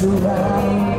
surround.